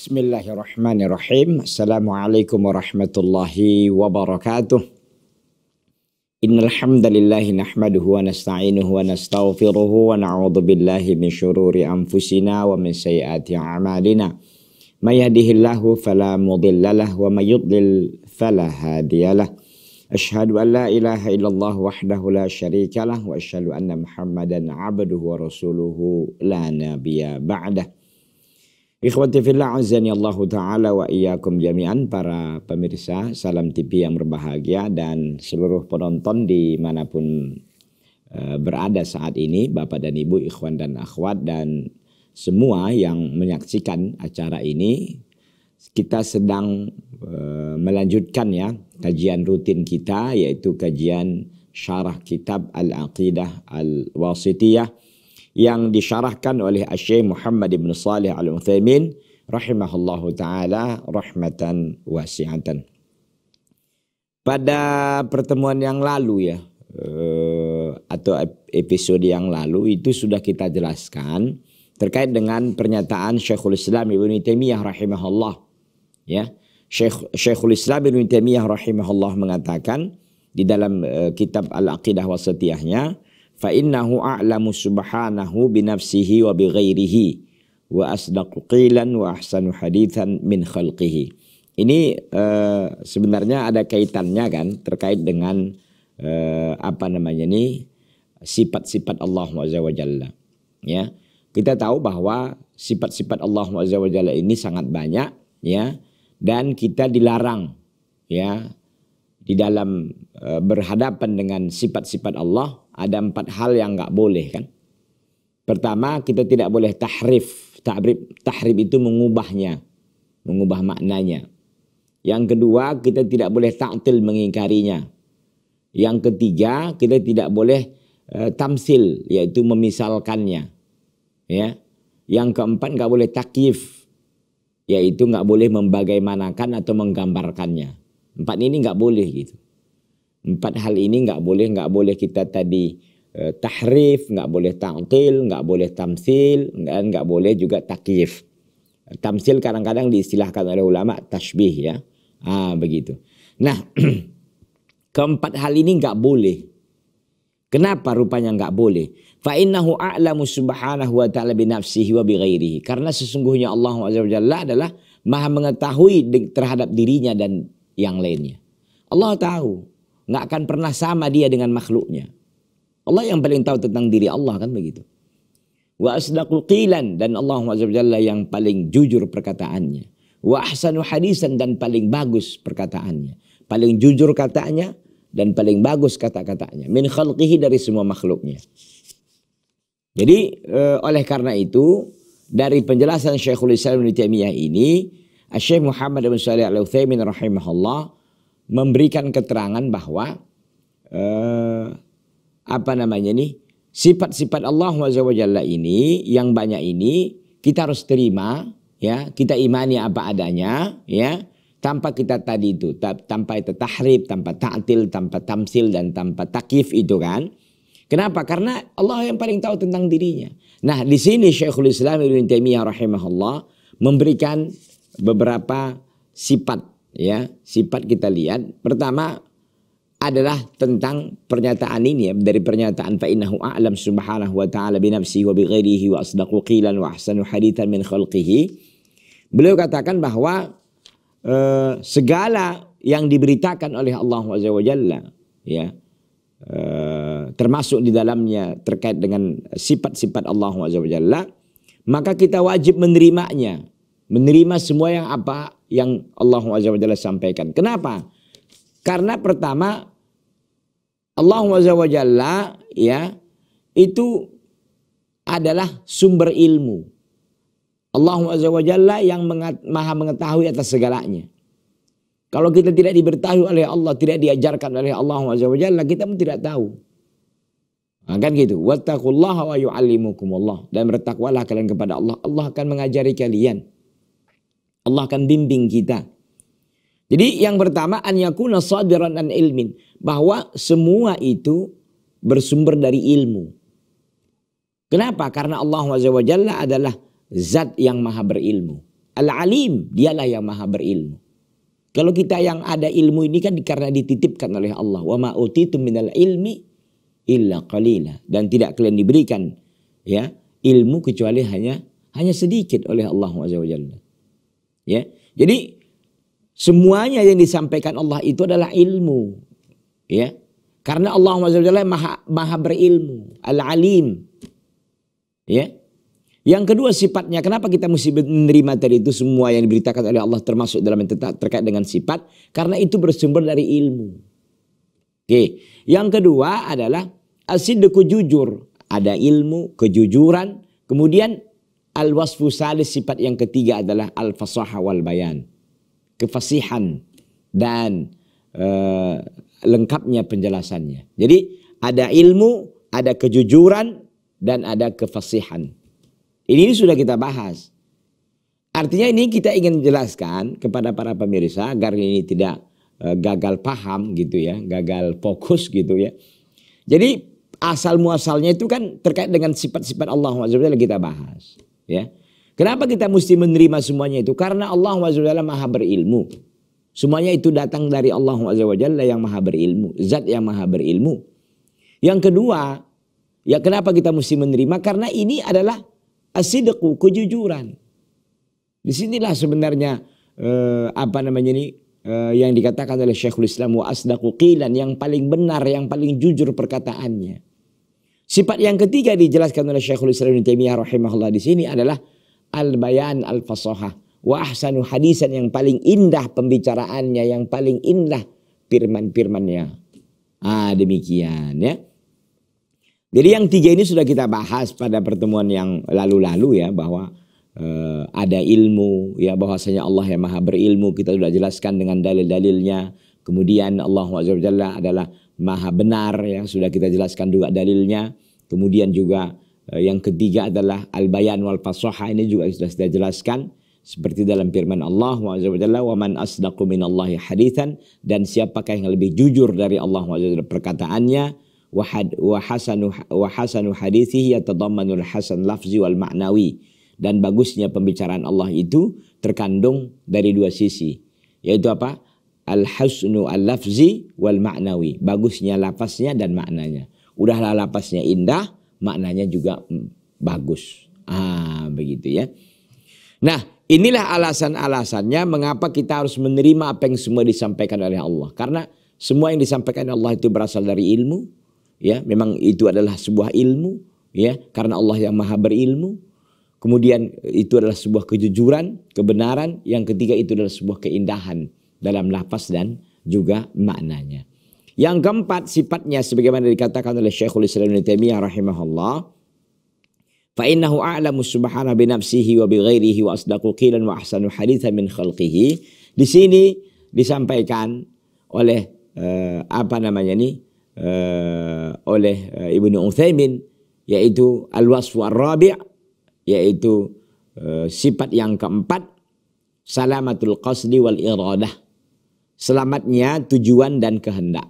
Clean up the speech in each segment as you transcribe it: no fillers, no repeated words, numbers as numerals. Bismillahirrahmanirrahim. Assalamualaikum warahmatullahi wabarakatuh. Innal hamdalillahi nahmaduhu wa nasta'inuhu wa nastaghfiruhu wa na'udzu billahi min syururi anfusina wa min sayyiati a'malina. May yahdihillahu fala mudhillalah wa may yudlil fala hadiyalah. Asyhadu an la ilaha illallah wahdahu la syarikalah wa asyhadu anna Muhammadan 'abduhu wa rasuluhu la nabiyya ba'dah. Ikhwati fillah azani Allah ta'ala wa iyyakum jami'an, para pemirsa Salam TV yang berbahagia dan seluruh penonton dimanapun berada saat ini, Bapak dan Ibu, ikhwan dan akhwat, dan semua yang menyaksikan acara ini. Kita sedang melanjutkan ya kajian rutin kita, yaitu kajian syarah kitab Al Aqidah Al Wasitiyah yang disyarahkan oleh Syekh Muhammad Ibnu Shalih Al Utsaimin rahimahullahu taala rahmatan wasi'atan. Pada pertemuan yang lalu ya, atau episode yang lalu, itu sudah kita jelaskan terkait dengan pernyataan Syaikhul Islam Ibnu Taimiyah rahimahullah ya. Syaikhul Islam Ibnu Taimiyah rahimahullah mengatakan di dalam kitab Al Aqidah Wasitiyahnya, fa innahu a'lamu subhanahu bi nafsihi wa bi ghairihi wa asdaqu qilan wa ahsanu hadithan min khalqihi. Ini sebenarnya ada kaitannya kan terkait dengan sifat-sifat Allah Azza wa Jalla ya. Kita tahu bahwa sifat-sifat Allah Azza wa Jalla ini sangat banyak ya, dan kita dilarang ya di dalam berhadapan dengan sifat-sifat Allah. Ada 4 hal yang nggak boleh kan. Pertama, kita tidak boleh tahrif. Tahrif itu mengubahnya, mengubah maknanya. Yang kedua, kita tidak boleh ta'til, mengingkarinya. Yang ketiga, kita tidak boleh tamsil, yaitu memisalkannya. Ya. Yang keempat, nggak boleh takyif, yaitu nggak boleh membagaimanakan atau menggambarkannya. 4 ini nggak boleh gitu. 4 hal ini nggak boleh kita tadi tahrif, nggak boleh ta'til, nggak boleh tamsil, dan nggak boleh juga takyif. Tamsil kadang-kadang diistilahkan oleh ulama tasbih ya, begitu. Nah, keempat hal ini nggak boleh. Kenapa rupanya nggak boleh? Fa'innahu a'lamu subhanahu wa ta'ala bi nafsihi wa bi ghairihi. Karena sesungguhnya Allah Azza wa Jalla adalah maha mengetahui terhadap dirinya dan yang lainnya. Allah tahu. Nggak akan pernah sama dia dengan makhluknya. Allah yang paling tahu tentang diri Allah kan begitu. Wa asdaqul qilan, dan Allah Azza wa Jalla yang paling jujur perkataannya. Wa ahsanu hadisan, dan paling bagus perkataannya. Paling jujur katanya dan paling bagus kata-katanya. Min khalqihi, dari semua makhluknya. Jadi oleh karena itu dari penjelasan Syaikhul Islam Ibnu Taimiyah ini, Syekh Muhammad Ibnu Shalih Al Utsaimin rahimahullah memberikan keterangan bahwa sifat-sifat Allah Azza wa Jalla ini yang banyak ini kita harus terima ya, kita imani apa adanya ya, tanpa kita tadi itu tanpa itu tahrif, tanpa ta'til, tanpa tamsil, dan tanpa takyif itu kan. Kenapa? Karena Allah yang paling tahu tentang dirinya. Nah, di sini Syaikhul Islam Ibnu Taimiyah rahimahullah memberikan beberapa sifat. Ya, sifat kita lihat. Pertama adalah tentang pernyataan ini ya, dari pernyataan fa'innahu a'lam subhanahu wa ta'ala binafsihi wa bighairihi wa asdaqu qilan wa ahsanu hadithan min khalqihi. Beliau katakan bahwa segala yang diberitakan oleh Allah Azza wa Jalla ya, termasuk di dalamnya terkait dengan sifat-sifat Allah Azza wa Jalla, maka kita wajib menerimanya, menerima semua yang Allah Azza wa Jalla sampaikan. Kenapa? Karena pertama Allah Azza wa Jalla ya, itu adalah sumber ilmu. Allah Azza wa Jalla yang maha mengetahui atas segalanya. Kalau kita tidak diberitahu oleh Allah, tidak diajarkan oleh Allah Azza wa Jalla, kita pun tidak tahu. Nah, kan gitu. Wattaqullaha wa yu'allimukumullah. Dan bertakwalah kalian kepada Allah, Allah akan mengajari kalian. Allah akan bimbing kita. Jadi yang pertama, an yakuna sadiran an ilmin, bahwa semua itu bersumber dari ilmu. Kenapa? Karena Allah Azza wa Jalla adalah zat yang maha berilmu. Al-alim, dialah yang maha berilmu. Kalau kita yang ada ilmu ini kan karena dititipkan oleh Allah. Wa ma utitum minal ilmi illa qalila. Dan tidak kalian diberikan ya ilmu kecuali hanya sedikit oleh Allah Azza wa Jalla. Ya. Jadi semuanya yang disampaikan Allah itu adalah ilmu. Ya. Karena Allah Azza wa Jalla maha berilmu, al-alim. Ya. Yang kedua sifatnya, kenapa kita mesti menerima tadi itu semua yang diberitakan oleh Allah termasuk dalam terkait dengan sifat? Karena itu bersumber dari ilmu. Oke. Yang kedua adalah as-sidqu, jujur. Ada ilmu, kejujuran. Kemudian al-wasfu salis, sifat yang ketiga adalah al-fasaha wal bayan. Kefasihan dan lengkapnya penjelasannya. Jadi ada ilmu, ada kejujuran, dan ada kefasihan. Ini sudah kita bahas. Artinya ini kita ingin jelaskan kepada para pemirsa agar ini tidak gagal paham gitu ya, gagal fokus gitu ya. Jadi asal muasalnya itu kan terkait dengan sifat-sifat Allah Azza wa Jalla kita bahas, ya. Kenapa kita mesti menerima semuanya itu? Karena Allah Azza wa Jalla maha berilmu. Semuanya itu datang dari Allah Azza wa Jalla yang maha berilmu, zat yang maha berilmu. Yang kedua, ya kenapa kita mesti menerima? Karena ini adalah as-sidqu, kejujuran. Disinilah sebenarnya yang dikatakan oleh Syaikhul Islam wa asdaqu qilan, yang paling benar, yang paling jujur perkataannya. Sifat yang ketiga dijelaskan oleh Syaikhul Islam Ibnu Taimiyah rahimahullah di sini adalah al-bayan al-fasahah wa ahsanu hadisan, yang paling indah pembicaraannya, yang paling indah firman-firmannya. Ah, demikian ya. Jadi yang tiga ini sudah kita bahas pada pertemuan yang lalu-lalu ya, bahwa ada ilmu ya, bahwasanya Allah yang maha berilmu, kita sudah jelaskan dengan dalil-dalilnya. Kemudian Allah Azza wa Jalla adalah maha benar ya, sudah kita jelaskan juga dalilnya. Kemudian juga yang ketiga adalah al-bayan wal fasaha, ini juga sudah kita jelaskan seperti dalam firman Allah Azza wa Jalla, wa man asdaqu minallahi hadithan, dan siapakah yang lebih jujur dari Allah Azza wa Jalla perkataannya. Wa hasanu hadithihi yatadammanul hasan lafzi wal ma'nawi, dan bagusnya pembicaraan Allah itu terkandung dari dua sisi, yaitu apa? Al hasnu al lafzi wal ma'nawi, bagusnya lafaznya dan maknanya. Udahlah lafaznya indah, maknanya juga bagus. Ah, begitu ya. Nah, inilah alasan-alasannya mengapa kita harus menerima apa yang semua disampaikan oleh Allah, karena semua yang disampaikan oleh Allah itu berasal dari ilmu. Ya, memang itu adalah sebuah ilmu ya, karena Allah yang maha berilmu. Kemudian itu adalah sebuah kejujuran, kebenaran. Yang ketiga itu adalah sebuah keindahan dalam lafaz dan juga maknanya. Yang keempat sifatnya sebagaimana dikatakan oleh Syaikhul Islam Ibnu Taimiyah rahimahullah, fa innahu a'lamu subhanahu bi nafsihi wa bi ghairihi wa asdaqu qilan wa ahsanu haditsan min khalqihi. Di sini disampaikan oleh Ibnu Utsaimin, yaitu al-wasfu ar-rabi', yaitu sifat yang keempat, salamatul qasdi wal iradah, selamatnya tujuan dan kehendak.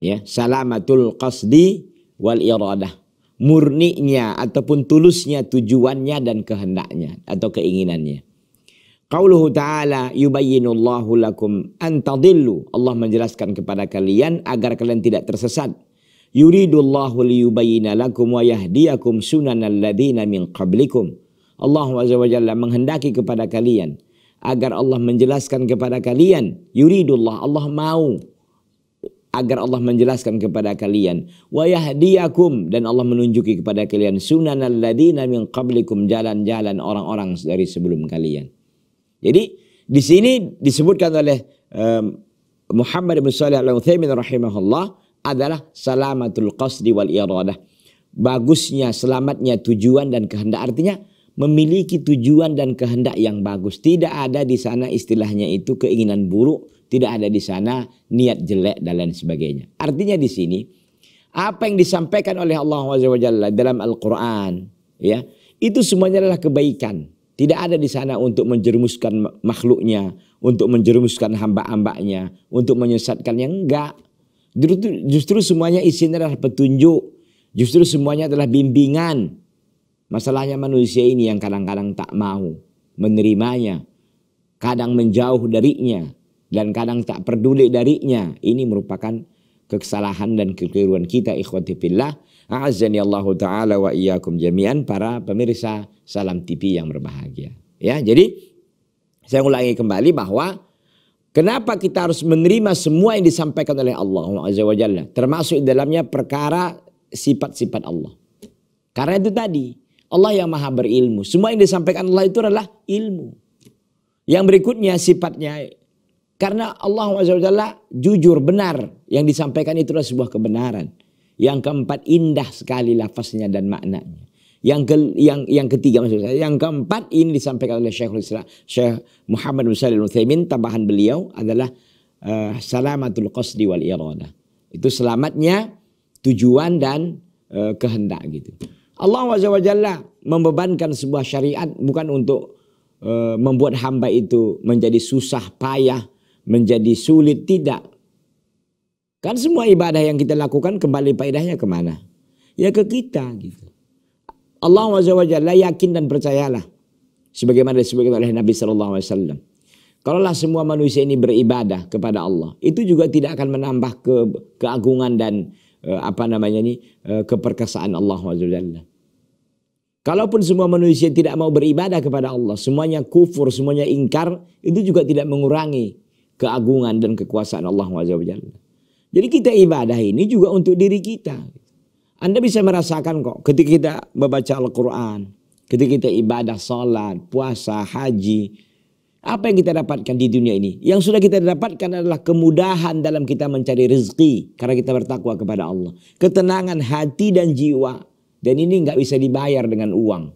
Ya, salamatul qasdi wal iradah, murninya ataupun tulusnya tujuannya dan kehendaknya atau keinginannya. Qauluhu ta'ala yubayyinullahu lakum an tadillu, Allah menjelaskan kepada kalian agar kalian tidak tersesat. Yuridullahu liyubayyina lakum wa yahdiyakum sunanal ladzina min qablikum. Allah Azza wa Jalla menghendaki kepada kalian agar Allah menjelaskan kepada kalian. Yuridullah, Allah mau agar Allah menjelaskan kepada kalian, wa yahdiyakum, dan Allah menunjuki kepada kalian sunanal ladzina min qablikum, jalan-jalan orang-orang dari sebelum kalian. Jadi di sini disebutkan oleh Muhammad Ibnu Shalih Al Utsaimin rahimahullah adalah salamatul qasdi wal iradah, bagusnya, selamatnya tujuan dan kehendak. Artinya memiliki tujuan dan kehendak yang bagus. Tidak ada di sana istilahnya itu keinginan buruk, tidak ada di sana niat jelek dan lain sebagainya. Artinya di sini apa yang disampaikan oleh Allah Azza wa Jalla dalam Al-Qur'an ya, itu semuanya adalah kebaikan. Tidak ada di sana untuk menjerumuskan makhluknya, untuk menjerumuskan hamba-hambanya, untuk menyesatkannya. Enggak. Justru semuanya isinya adalah petunjuk. Justru semuanya adalah bimbingan. Masalahnya manusia ini yang kadang-kadang tak mau. menerimanya, kadang menjauh darinya, dan kadang tak peduli darinya. Ini merupakan kesalahan dan kekeliruan kita, ikhwati fillah. A'azzani Allahu ta'ala wa iyyakum jami'an, para pemirsa Salam TV yang berbahagia. Ya, jadi saya ulangi kembali bahwa kenapa kita harus menerima semua yang disampaikan oleh Allah Azza wa Jalla, termasuk dalamnya perkara sifat-sifat Allah. Karena itu tadi, Allah yang maha berilmu. Semua yang disampaikan Allah itu adalah ilmu. Yang berikutnya sifatnya, karena Allah Azza wa Jalla jujur, benar. Yang disampaikan itu adalah sebuah kebenaran. Yang keempat, indah sekali lafaznya dan maknanya. Yang ketiga maksud saya, yang keempat ini disampaikan oleh Syaikhul Islam Syekh Muhammad Ibnu Shalih Al Utsaimin, tambahan beliau adalah salamatul qasdi wal iradah. Itu selamatnya tujuan dan kehendak gitu. Allah Azza wa Jalla membebankan sebuah syariat bukan untuk membuat hamba itu menjadi susah payah, menjadi sulit, tidak. Kan semua ibadah yang kita lakukan kembali faedahnya kemana? Ya ke kita gitu. Allah Azza wa Jalla, yakin dan percayalah sebagaimana disebutkan oleh Nabi SAW, kalaulah semua manusia ini beribadah kepada Allah, itu juga tidak akan menambah keagungan dan keperkasaan Allah Azza wa Jalla. Kalaupun semua manusia tidak mau beribadah kepada Allah, semuanya kufur, semuanya ingkar, itu juga tidak mengurangi keagungan dan kekuasaan Allah Azza wa Jalla. Jadi kita ibadah ini juga untuk diri kita. Anda bisa merasakan kok ketika kita membaca Al-Quran, ketika kita ibadah, salat, puasa, haji. Apa yang kita dapatkan di dunia ini? Yang sudah kita dapatkan adalah kemudahan dalam kita mencari rezeki karena kita bertakwa kepada Allah. Ketenangan hati dan jiwa. Dan ini nggak bisa dibayar dengan uang.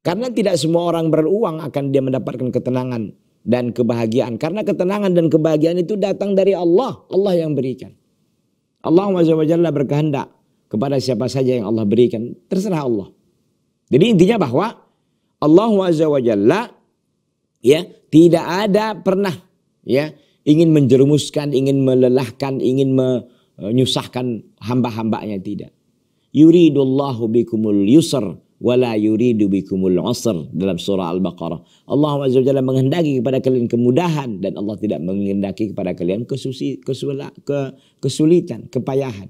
Karena tidak semua orang beruang akan dia mendapatkan ketenangan dan kebahagiaan. Karena ketenangan dan kebahagiaan itu datang dari Allah. Allah yang berikan. Allah Azza wa Jalla berkehendak kepada siapa saja yang Allah berikan, terserah Allah. Jadi intinya bahwa Allah Azza wa Jalla ya tidak ada pernah ya ingin menjerumuskan, ingin melelahkan, ingin menyusahkan hamba-hambanya, tidak. Yuridullahu bikumul yusr wala yuridu bikumul usr, dalam surah Al-Baqarah. Allah Azza wa Jalla menghendaki kepada kalian kemudahan dan Allah tidak menghendaki kepada kalian kesulitan, kepayahan.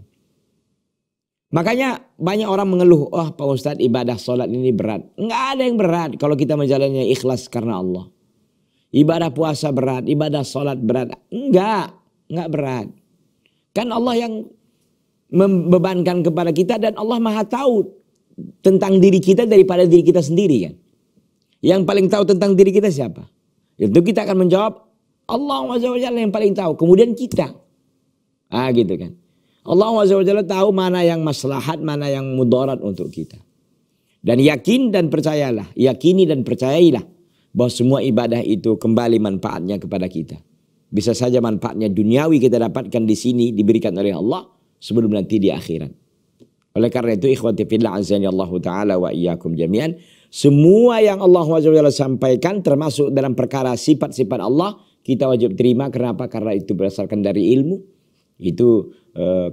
Makanya banyak orang mengeluh, "Oh, Pak Ustadz, ibadah sholat ini berat." Nggak ada yang berat kalau kita menjalannya ikhlas karena Allah. Ibadah puasa berat, ibadah sholat berat. Nggak berat. Kan Allah yang membebankan kepada kita dan Allah maha tahu tentang diri kita daripada diri kita sendiri kan. Yang paling tahu tentang diri kita siapa? Itu kita akan menjawab Allah Azza wa Jalla yang paling tahu. Kemudian kita. Gitu kan. Allah Azza wa Jalla tahu mana yang maslahat, mana yang mudarat untuk kita. Dan yakin dan percayalah, yakini dan percayailah bahwa semua ibadah itu kembali manfaatnya kepada kita. Bisa saja manfaatnya duniawi kita dapatkan di sini diberikan oleh Allah sebelum nanti di akhirat. Oleh karena itu, ikhwati fillah azani Allah ta'ala wa iyyakum jami'an, semua yang Allah SWT sampaikan termasuk dalam perkara sifat-sifat Allah, kita wajib terima. Kenapa? Karena itu berdasarkan dari ilmu. Itu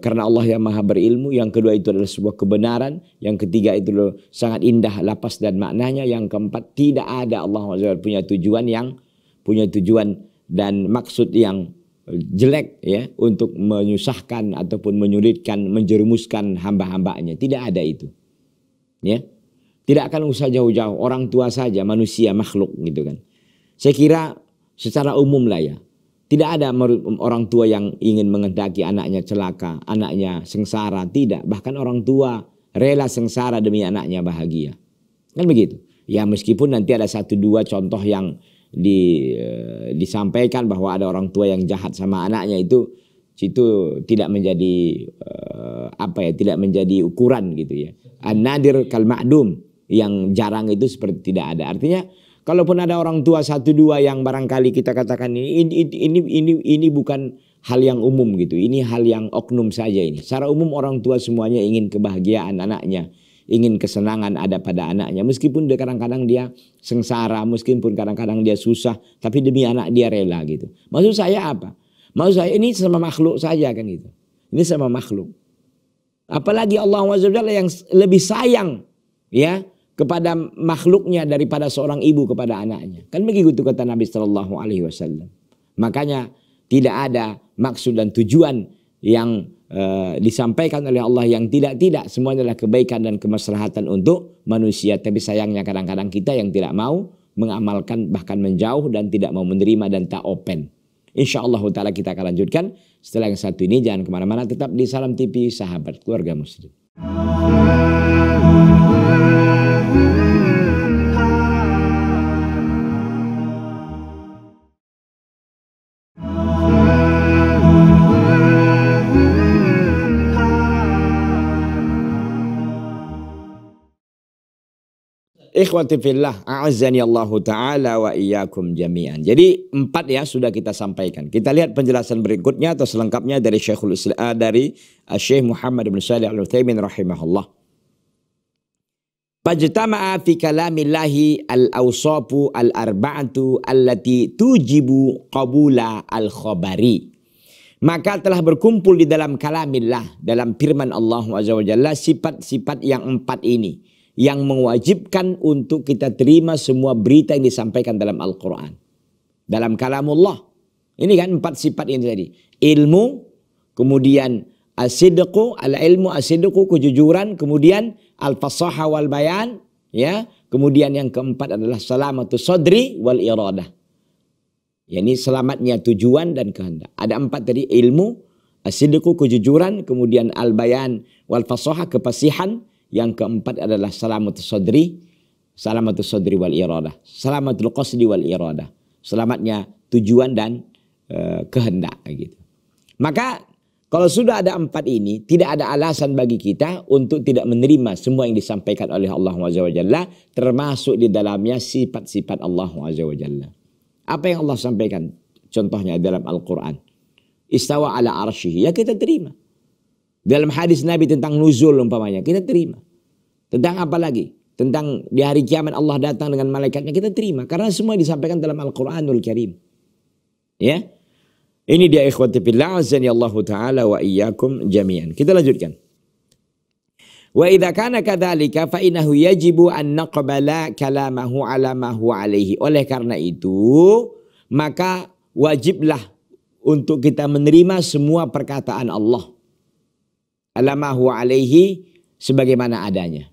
karena Allah yang maha berilmu. Yang kedua itu adalah sebuah kebenaran. Yang ketiga itu loh, sangat indah lapas dan maknanya. Yang keempat, tidak ada Allah SWT punya tujuan dan maksud yang jelek ya untuk menyusahkan ataupun menyulitkan, menjerumuskan hamba-hambanya. Tidak ada itu ya, tidak akan usah jauh-jauh, orang tua saja, manusia, makhluk gitu kan. Saya kira secara umum lah ya, tidak ada orang tua yang ingin menghendaki anaknya celaka, anaknya sengsara, tidak. Bahkan orang tua rela sengsara demi anaknya bahagia, kan begitu ya. Meskipun nanti ada satu dua contoh yang disampaikan bahwa ada orang tua yang jahat sama anaknya, itu tidak menjadi tidak menjadi ukuran gitu ya. An-nadir kal ma'dum, yang jarang itu seperti tidak ada. Artinya kalaupun ada orang tua satu dua yang barangkali kita katakan ini bukan hal yang umum gitu, ini hal yang oknum saja ini. Secara umum orang tua semuanya ingin kebahagiaan anaknya, ingin kesenangan ada pada anaknya, meskipun dia kadang-kadang dia sengsara, meskipun kadang-kadang dia susah, tapi demi anak dia rela gitu. Maksud saya apa? Maksud saya ini sama makhluk saja kan gitu. Ini sama makhluk. Apalagi Allah Azza wa Jalla yang lebih sayang ya kepada makhluknya daripada seorang ibu kepada anaknya. Kan begitu kata Nabi Shallallahu Alaihi Wasallam. Makanya tidak ada maksud dan tujuan yang disampaikan oleh Allah yang tidak-tidak. Semuanya adalah kebaikan dan kemaslahatan untuk manusia. Tapi sayangnya kadang-kadang kita yang tidak mau mengamalkan, bahkan menjauh dan tidak mau menerima dan tak open. Insya Allah ta'ala kita akan lanjutkan setelah yang satu ini. Jangan kemana-mana, tetap di Salam TV, sahabat keluarga muslim. Ikhwati fillah, a'azzani Allah ta'ala wa iyyakum jami'an. Jadi empat ya sudah kita sampaikan. Kita lihat penjelasan berikutnya atau selengkapnya dari Syaikhul Islam, dari Syekh Muhammad Ibnu Shalih Al Utsaimin rahimahullah. Pajtama'a fi kalamillahi al-awsafu al-arba'atu allati tujibu qabula al-khabari. Maka telah berkumpul di dalam kalamillah, dalam firman Allah Azza wa Jalla, sifat-sifat yang empat ini yang mewajibkan untuk kita terima semua berita yang disampaikan dalam Al-Quran, dalam kalamullah. Ini kan empat sifat ini tadi. Ilmu, kemudian as-sidqu, al-ilmu as-sidqu, kejujuran, kemudian al-fasaha wal bayan, ya. Kemudian yang keempat adalah salamatus sadri wal iradah. Yani selamatnya tujuan dan kehendak. Ada empat tadi, ilmu, as-sidqu, kejujuran, kemudian al-bayan wal fasaha, kepasihan. Yang keempat adalah salamatus sadri wal iradah, salamatul qasdi wal iradah, selamatnya tujuan dan kehendak gitu. Maka kalau sudah ada empat ini, tidak ada alasan bagi kita untuk tidak menerima semua yang disampaikan oleh Allah Azza wa Jalla, termasuk di dalamnya sifat-sifat Allah Azza wa Jalla. Apa yang Allah sampaikan contohnya dalam Al-Qur'an? Istawa ala arsyihi, ya kita terima. Dalam hadis Nabi tentang nuzul umpamanya, kita terima. Tentang apa lagi? Tentang di hari kiamat Allah datang dengan malaikatnya, kita terima. Karena semua disampaikan dalam Al-Quranul Karim. Ya. Ini dia ikhwati fillah, azanillahu ta'ala wa iyyakum jami'an. Kita lanjutkan. Wa idza kana kadzalika fa innahu yajibu an naqbala kalamahu ala ma huwa alaihi. Oleh karena itu, maka wajiblah untuk kita menerima semua perkataan Allah alama huwa alaihi, sebagaimana adanya.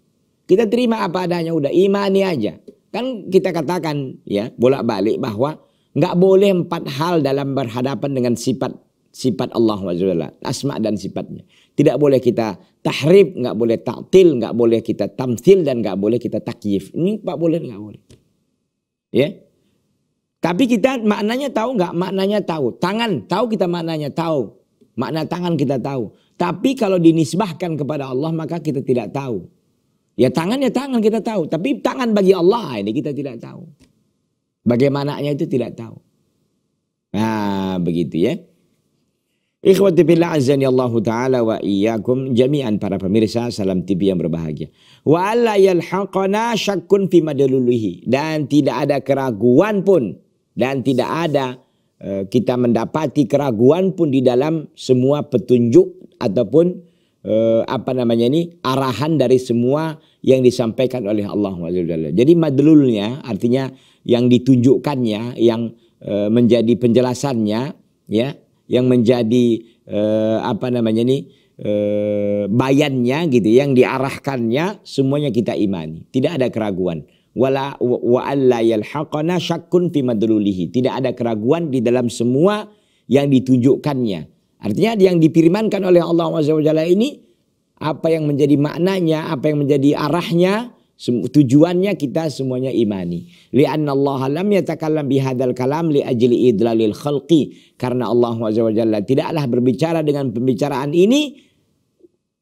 Kita terima apa adanya, udah imani aja. Kan kita katakan ya bolak-balik bahwa nggak boleh empat hal dalam berhadapan dengan sifat Allah Subhanahu, asma dan sifatnya. Tidak boleh kita tahrib, nggak boleh ta'til, nggak boleh kita tamthil, dan nggak boleh kita takyif. Ini pak boleh nggak boleh? Ya. Tapi kita maknanya tahu nggak? Maknanya tahu. Tangan tahu, kita maknanya tahu. Makna tangan kita tahu. Tapi kalau dinisbahkan kepada Allah maka kita tidak tahu. Ya tangan kita tahu. Tapi tangan bagi Allah ini kita tidak tahu. Bagaimananya itu tidak tahu. Nah begitu ya. Ikhwati fillah azanillahu ta'ala wa iyyakum jami'an, para pemirsa Salam TV yang berbahagia. Wa alla yalhaqana syakkun fi madluluhi. Dan tidak ada keraguan pun. Dan tidak ada kita mendapati keraguan pun di dalam semua petunjuk ataupun arahan dari semua yang disampaikan oleh Allah SWT. Jadi madlulnya artinya yang ditunjukkannya, yang menjadi penjelasannya, ya, yang menjadi bayannya gitu, yang diarahkannya, semuanya kita imani. Tidak ada keraguan. Wala wa alla yalhaqana syakkun fi madlulihi. Tidak ada keraguan di dalam semua yang ditunjukkannya. Artinya yang dipirmankan oleh Allah Azza wa Jalla ini, apa yang menjadi maknanya, apa yang menjadi arahnya, tujuannya, kita semuanya imani. Li'anna Allah lam yatakallam bihadal kalam li ajli idlalil khalqi. Karena Allah Azza wa Jalla tidaklah berbicara dengan pembicaraan ini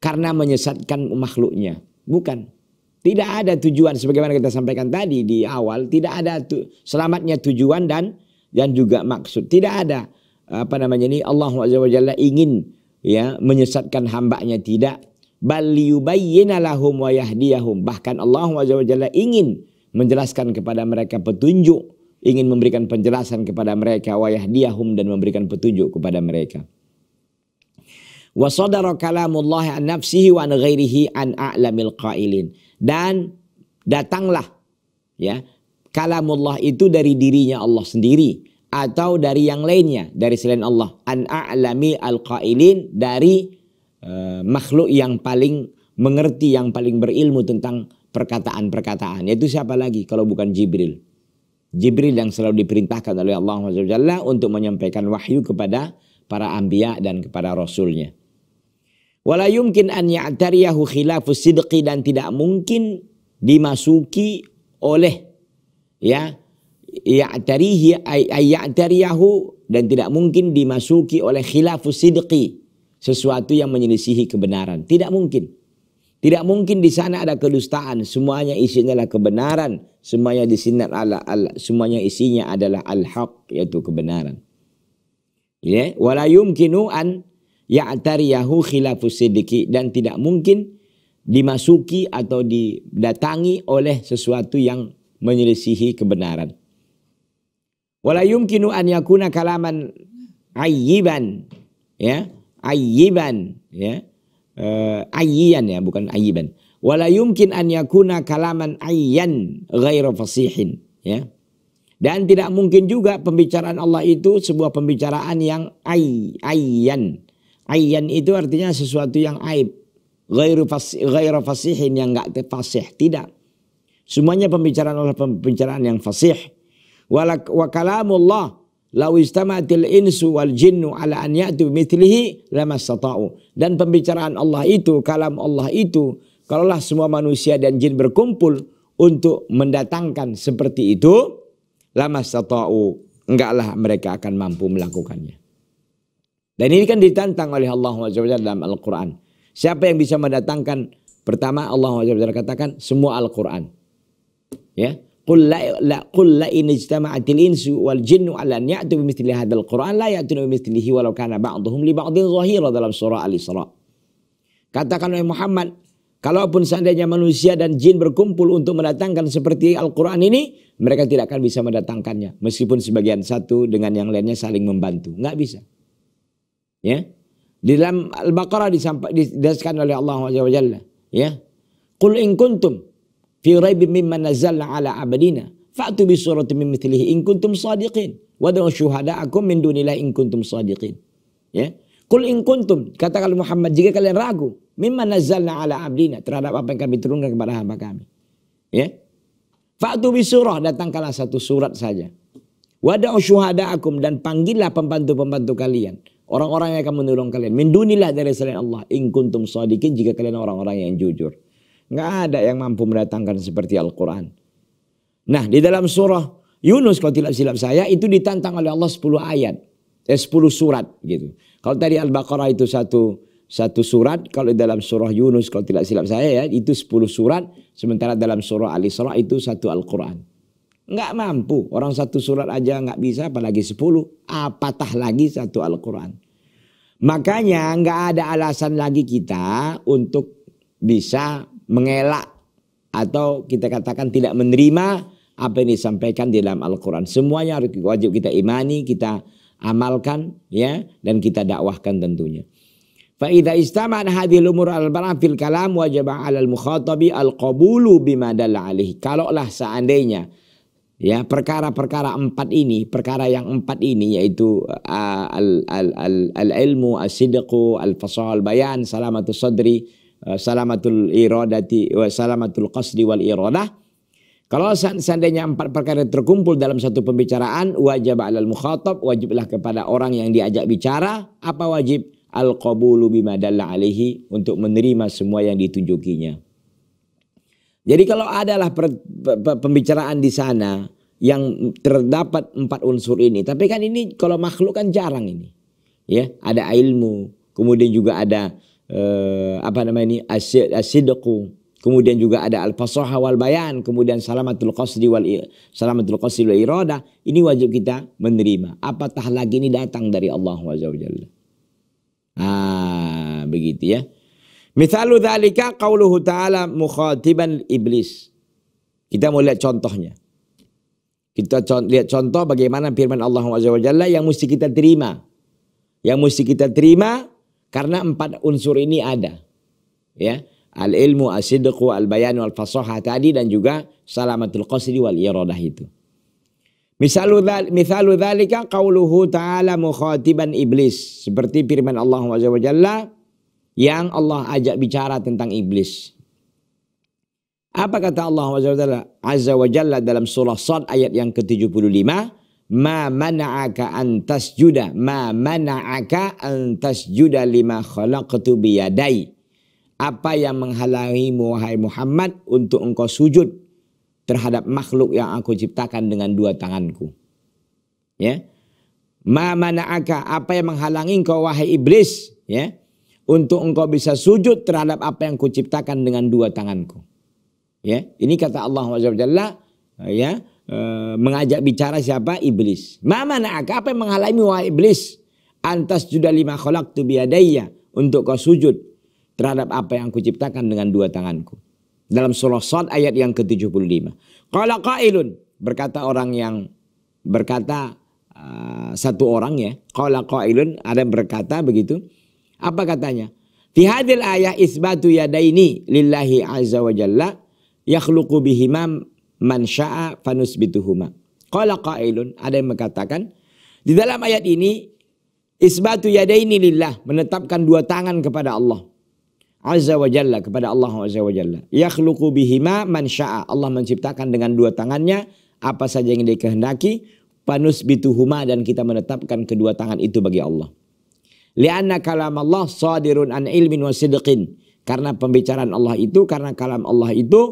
karena menyesatkan makhluknya. Bukan. Tidak ada tujuan sebagaimana kita sampaikan tadi di awal, tidak ada selamatnya tujuan dan juga maksud. Tidak ada Allah Azza wa Jalla ingin ya menyesatkan hambanya, tidak. Bal liyubayyina lahum wa yahdiyahum. Bahkan Allah Azza wa Jalla ingin menjelaskan kepada mereka petunjuk, ingin memberikan penjelasan kepada mereka, wa yahdiyahum, dan memberikan petunjuk kepada mereka. Wa sadara kalamullah an nafsihi wa an ghairihi an a'lamil qailin. Dan datanglah ya kalamullah itu dari dirinya Allah sendiri atau dari yang lainnya dari selain Allah. An a'lami al-qailin, dari makhluk yang paling mengerti, yang paling berilmu tentang perkataan-perkataan, yaitu siapa lagi kalau bukan Jibril. Jibril yang selalu diperintahkan oleh Allah Subhanahu untuk menyampaikan wahyu kepada para anbiya dan kepada rasulnya. Wala yumkin an ya'tariyahu khilafus sidqi, dan tidak mungkin dimasuki oleh ya ya'tariyahu, dan tidak mungkin dimasuki oleh khilafus sidqi, sesuatu yang menyelisihi kebenaran. Tidak mungkin. Tidak mungkin di sana ada kedustaan. Semuanya isinya adalah kebenaran. Semuanya di sini adalah semuanya isinya adalah al-haq, yaitu kebenaran. Ya, wala yumkinu an ya'tariyahu khilafus sidqi, dan tidak mungkin dimasuki atau didatangi oleh sesuatu yang menyelisihi kebenaran. Wala yumkinu an yakuna kalaman ayyiban, ya, ayyiban, ya. Ayyan ya, bukan ayyiban. Wala yumkin an yakuna kalaman ayyan ghairu fasihin, ya. Dan tidak mungkin juga pembicaraan Allah itu sebuah pembicaraan yang ayyan. Ayyan itu artinya sesuatu yang aib. Ghairu fasihin, yang enggak fasih, tidak. Semuanya pembicaraan Allah pembicaraan yang fasih. Wa kalamullah law istama'atil insu wal jinnu ala an ya'tu mithlihi lamastata'u. Dan pembicaraan Allah itu, kalam Allah itu, kalaulah semua manusia dan jin berkumpul untuk mendatangkan seperti itu, lamastata'u, enggaklah mereka akan mampu melakukannya. Dan ini kan ditantang oleh Allah SWT dalam Al-Quran. Siapa yang bisa mendatangkan? Pertama Allah SWT katakan semua Al-Quran, ya. Qul la in ijtama'atil insu wal jinnu ala an ya'tu bimithli hadzal Qur'an la ya'tuna bimithlihi walau kana ba'dhum li ba'dhin zahira, dalam surah Al-Isra. Katakan oleh Muhammad, kalaupun seandainya manusia dan jin berkumpul untuk mendatangkan seperti Al-Qur'an ini, mereka tidak akan bisa mendatangkannya meskipun sebagian satu dengan yang lainnya saling membantu, enggak bisa. Ya. Di dalam Al-Baqarah dijelaskan oleh Allah Subhanahu wa Ta'ala, ya. Qul in kuntum fi raibin mimma nazzalna ala abadina fa'tu bi suratin min mithlihi in kuntum shadiqin wad'u syuhada'akum min dunillahi in kuntum shadiqin, ya. Qul in kuntum, katakan Muhammad, jika kalian ragu, mimma nazzalna ala abdina, terhadap apa yang kami turunkan kepada hamba kami, ya. Fa'tu bi surah, datangkanlah satu surat saja. Wad'u syuhada'akum, dan panggillah pembantu-pembantu kalian, orang-orang yang akan menolong kalian, min dunillah, dari selain Allah, in kuntum shadiqin, jika kalian orang-orang yang jujur. Nggak ada yang mampu mendatangkan seperti Al-Quran. Nah, di dalam surah Yunus kalau tidak silap saya, itu ditantang oleh Allah 10 ayat. 10 surat gitu. Kalau tadi Al-Baqarah itu satu surat, kalau di dalam surah Yunus kalau tidak silap saya ya, itu 10 surat. Sementara dalam surah Al-Isra itu satu Al-Quran. Nggak mampu. Orang satu surat aja nggak bisa, apalagi 10. Apatah lagi satu Al-Quran. Makanya nggak ada alasan lagi kita untuk bisa mengelak atau kita katakan tidak menerima apa yang disampaikan di dalam Al-Quran. Semuanya harus wajib kita imani, kita amalkan, ya, dan kita dakwahkan tentunya. Fa'idha istama'an hadil umur al-barah fil kalam wajibah alal mukhatabi al-qabulu bima dalla alih. Kalaulah seandainya ya perkara-perkara empat ini, perkara yang empat ini, yaitu al-ilmu, as-sidqu, al-fasal bayan, salamatus sadri, salamatul iradati wa salamatul qasdi wal iradah. Kalau seandainya empat perkara terkumpul dalam satu pembicaraan, wajib alal mukhatab, wajiblah kepada orang yang diajak bicara. Apa wajib? Al-qabulu bima dalla alaihi, untuk menerima semua yang ditunjukinya. Jadi kalau adalah pembicaraan di sana yang terdapat empat unsur ini, tapi kan ini kalau makhluk kan jarang ini, ya. Ada ilmu, kemudian juga ada apa namanya ini, as-sidqu, kemudian juga ada al-fasaha wal bayan, kemudian salamatul qasdi wal irada. Ini wajib kita menerima, apatah lagi ini datang dari Allah Azza wa Jalla. Ah, begitu ya. Misalu dzalika qauluhu ta'ala mukhatiban iblis. Kita mau lihat contohnya. Kita lihat contoh bagaimana firman Allah Azza wa Jalla yang mesti kita terima. Yang mesti kita terima karena empat unsur ini ada, ya. al-ilmu, as-sidqu, al-bayanu, al-fasoha tadi, dan juga salamatul qasdi wal iradah itu. Misalu dzalika qauluhu ta'ala mukhatiban iblis, seperti firman Allah Subhanahu wa Ta'ala yang Allah ajak bicara tentang iblis. Apa kata Allah Azza wa Jalla dalam surah Shad ayat yang ke-75? Ma mana'aka an tasjuda, ma mana'aka an tasjuda lima khalaqtu biyadai. Apa yang menghalangimu wahai Muhammad untuk engkau sujud terhadap makhluk yang aku ciptakan dengan dua tanganku? Ya. Ma mana'aka, apa yang menghalangi engkau wahai iblis, ya, untuk engkau bisa sujud terhadap apa yang kuciptakan dengan dua tanganku? Ya, ini kata Allah Azza wa Jalla, ya, mengajak bicara siapa? Iblis. Ma mana'aka, apa yang menghalangi wahai iblis, antas juda lima khalaqtu biyadayya, untuk kau sujud terhadap apa yang aku ciptakan dengan dua tanganku. Dalam surah Shad ayat yang ke-75. Qala qailun, berkata orang yang berkata, satu orang, ya. Qala qailun, ada yang berkata begitu. Apa katanya? Fi hadil ayah isbatu yadaini lillahi azza wa jalla yakhluqu bihimam man sya'a fanusbituhuma. Qala qailun, ada yang mengatakan di dalam ayat ini isbatu yadaini lillah, menetapkan dua tangan kepada Allah Azza wa Jalla, kepada Allah Azza wa Jalla. Yakhluqu bihima man sya'a, Allah menciptakan dengan dua tangannya apa saja yang dikehendaki, fanusbituhuma, dan kita menetapkan kedua tangan itu bagi Allah. Li'anna kalam Allah sadirun an ilmin wa sidqin, karena pembicaraan Allah itu, karena kalam Allah itu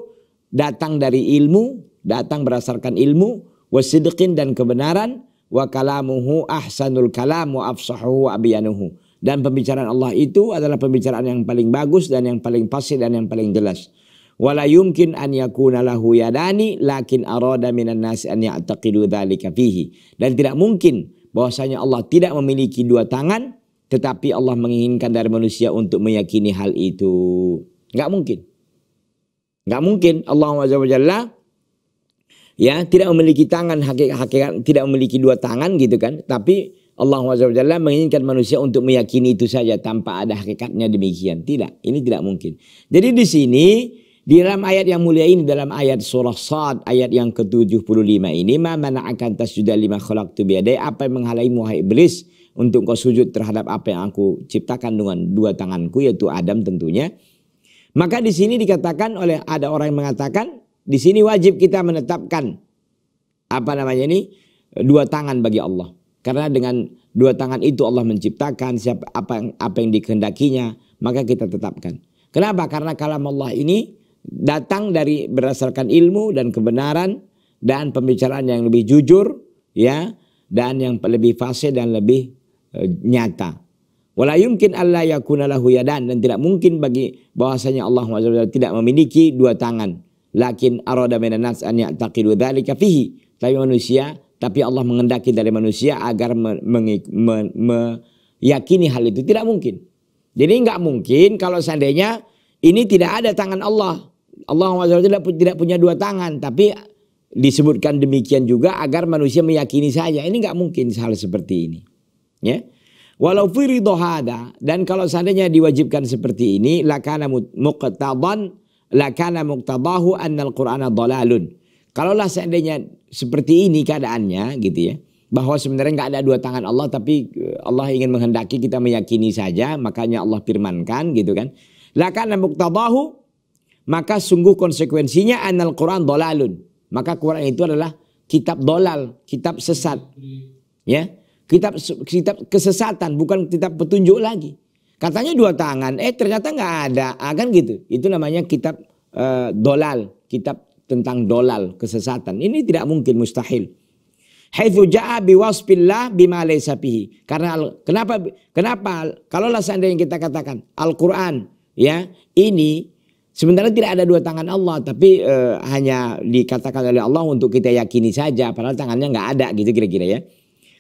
datang dari ilmu, datang berdasarkan ilmu, wasidqin, dan kebenaran, wa kalamuhu ahsanul kalam wa afsahuhu abiyanuhu, dan pembicaraan Allah itu adalah pembicaraan yang paling bagus dan yang paling pasti dan yang paling jelas. Wala yumkin an yakuna lahu yadani lakin arada minan nas an ya'taqidu dzalika fihi, dan tidak mungkin bahwasanya Allah tidak memiliki dua tangan tetapi Allah menginginkan dari manusia untuk meyakini hal itu. Enggak mungkin. Enggak mungkin Allah Azza wa Jalla, ya, tidak memiliki tangan, hakikat tidak memiliki dua tangan gitu kan. Tapi Allah Azza wa Jalla menginginkan manusia untuk meyakini itu saja tanpa ada hakikatnya demikian. Tidak, ini tidak mungkin. Jadi di sini, di dalam ayat yang mulia ini, dalam ayat surah Shad ayat yang ke-75 ini, ma mana'aka tasjuda lima khalaqtu biyadai, apa yang menghalangi wahai iblis untuk kau sujud terhadap apa yang aku ciptakan dengan dua tanganku, yaitu Adam tentunya. Maka di sini dikatakan oleh, ada orang yang mengatakan di sini wajib kita menetapkan apa namanya ini, dua tangan bagi Allah. Karena dengan dua tangan itu Allah menciptakan siapa, apa yang dikehendakinya, maka kita tetapkan. Kenapa? Karena kalam Allah ini datang dari berdasarkan ilmu dan kebenaran dan pembicaraan yang lebih jujur, ya, dan yang lebih fasih dan lebih nyata. Wala yumkin alla yakuna lahu yadan, dan tidak mungkin bagi bahwasanya Allah Azza wa Jalla tidak memiliki dua tangan. Lakin arada minan nas an ya'taqidu dzalika fihi, tapi Allah mengendaki dari manusia agar meyakini hal itu. Tidak mungkin. Jadi nggak mungkin kalau seandainya ini tidak ada tangan Allah. Allah Azza wa Jalla tidak punya dua tangan, tapi disebutkan demikian juga agar manusia meyakini saja. Ini nggak mungkin hal seperti ini. Ya. Walau firidho hada, dan kalau seandainya diwajibkan seperti ini, lakana muqtadan, lakana muqtadahu annal qur'ana dhalalun. Kalaulah seandainya seperti ini keadaannya gitu ya, bahwa sebenarnya nggak ada dua tangan Allah tapi Allah ingin menghendaki kita meyakini saja, makanya Allah firmankan gitu kan. Lakana muqtadahu, maka sungguh konsekuensinya annal qur'an dhalalun. Maka Quran itu adalah kitab dolal, kitab sesat. Ya. Kitab kesesatan, bukan kitab petunjuk lagi. Katanya dua tangan, ternyata nggak ada, kan gitu. Itu namanya kitab dolal, kitab tentang dolal, kesesatan. Ini tidak mungkin, mustahil. Haitsu jaa biwasfillah bima laysa fihi. Karena kenapa kalaulah seandainya kita katakan Al-Qur'an, ya, ini sebenarnya tidak ada dua tangan Allah, tapi hanya dikatakan oleh Allah untuk kita yakini saja, padahal tangannya nggak ada gitu kira-kira ya.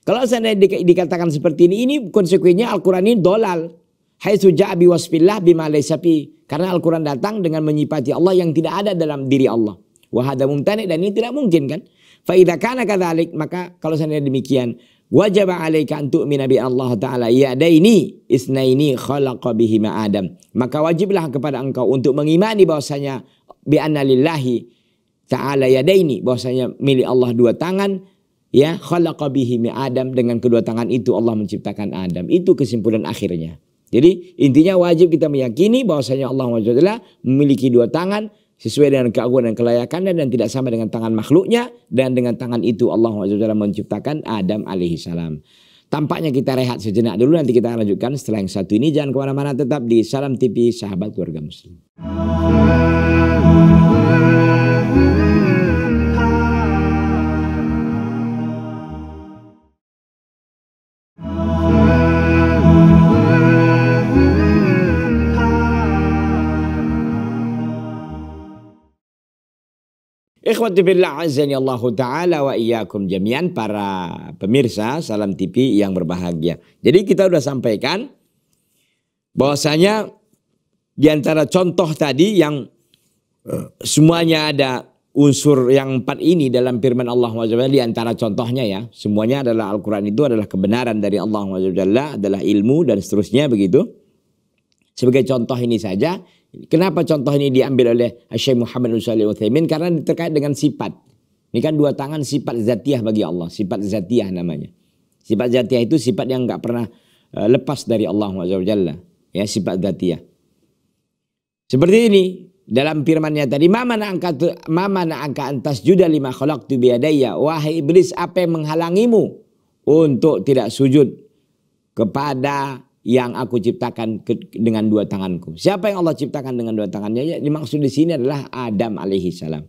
Kalau seandainya dikatakan seperti ini konsekuensinya Al-Quran ini dolal. Haitsu jaa bi wasfillah bima laysa fihi, karena Al-Quran datang dengan menyifati Allah yang tidak ada dalam diri Allah. Wa hadza mumtani', dan ini tidak mungkin kan. Fa idza kana kadzalik, maka kalau seandainya demikian Wajib 'alaika an tu'mina bi Allah Ta'ala yadaini isnaini khalaqa bihima Adam. Maka wajiblah kepada engkau untuk mengimani bahwasanya bi anna lillahi Ta'ala yadaini, bahwasanya milik Allah dua tangan, ya, khalaqa bihima Adam, dengan kedua tangan itu Allah menciptakan Adam. Itu kesimpulan akhirnya. Jadi intinya wajib kita meyakini bahwasanya Allah SWT memiliki dua tangan sesuai dengan keagungan dan kelayakannya, dan tidak sama dengan tangan makhluknya, dan dengan tangan itu Allah SWT menciptakan Adam alaihi salam. Tampaknya kita rehat sejenak dulu, nanti kita lanjutkan setelah yang satu ini. Jangan kemana-mana, tetap di Salam TV Sahabat Keluarga Muslim. Ikhwati billah azani Allah Ta'ala wa iyyakum jami'an, para pemirsa Salam TV yang berbahagia. Jadi kita sudah sampaikan bahwasanya di antara contoh tadi yang semuanya ada unsur yang empat ini dalam firman Allah SWT, di antara contohnya ya, semuanya adalah Al-Quran itu adalah kebenaran dari Allah SWT, adalah ilmu dan seterusnya begitu. Sebagai contoh ini saja. Kenapa contoh ini diambil oleh Syekh Muhammad Ibnu Shalih Al Utsaimin? Karena terkait dengan sifat. Ini kan dua tangan sifat zatiah bagi Allah. Sifat zatiah namanya. Sifat zatiah itu sifat yang nggak pernah lepas dari Allah Subhanahu. Ya, sifat zatiah. Seperti ini dalam firmannya tadi, "Ma mana angka antas juda lima khalaqtu biyadaya." Wahai iblis, apa yang menghalangimu untuk tidak sujud kepada yang aku ciptakan dengan dua tanganku. Siapa yang Allah ciptakan dengan dua tangannya? Yang dimaksud di sini adalah Adam alaihi salam.